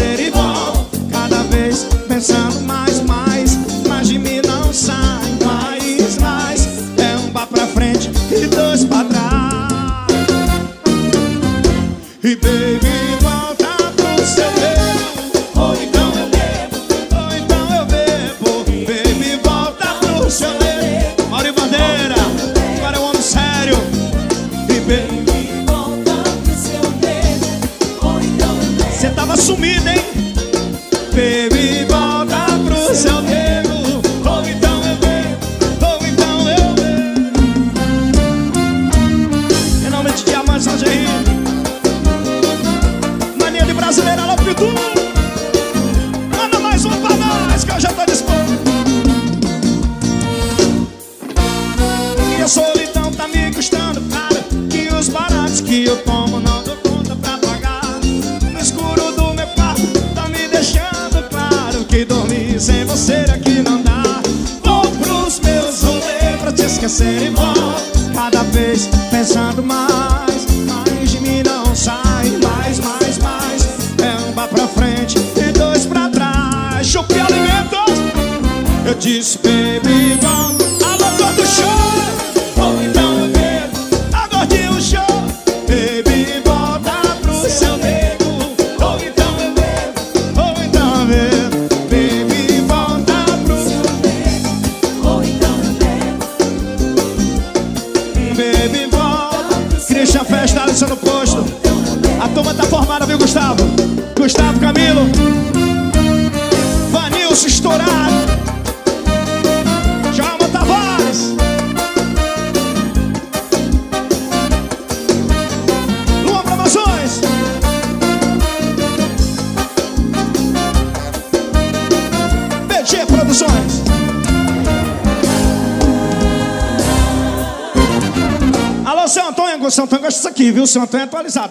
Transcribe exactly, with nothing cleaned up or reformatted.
ser igual, cada vez pensando mais, mais, mas de mim não sai mais, mais. É um pá pra frente e dois pra trás. E baby, volta pro seu bebo, ou então eu bebo, ou então eu bebo. Baby, volta pro seu bebo, Mauro e Bandeira, agora é um homem sério. E baby, cê tava sumido, hein? Baby, volta pro seu nego, ou então eu bebo, ou então eu bebo. Em nome de diamantes, hoje é rico. Mania de brasileira, alô, Pitu. Manda mais uma pra nós, que eu já tô disposto. E a solidão tá me custando caro, que os baratos que eu tomo não dou conta pra pagar. Que dormir sem você aqui não dá. Vou pros meus rolê pra te esquecer e vou, cada vez pensando mais, mais de mim não sai, mais, mais, mais. É um pá pra frente e dois pra trás. Chupi alimentos. Eu disse, baby, vamos. Alô, todo show. Ou então eu bebo, agora de um show. Baby, volta pro seu nego, ou então eu bebo, ou então eu bebo. Deixa a festa, Alisson no posto. A turma tá formada, viu, Gustavo? Gustavo Camilo, Vanilson estourado, Chama Tavares, Lua Promoções. B G Produções. Alô, Santão, Santão gosta disso aqui, viu? Santão é atualizado.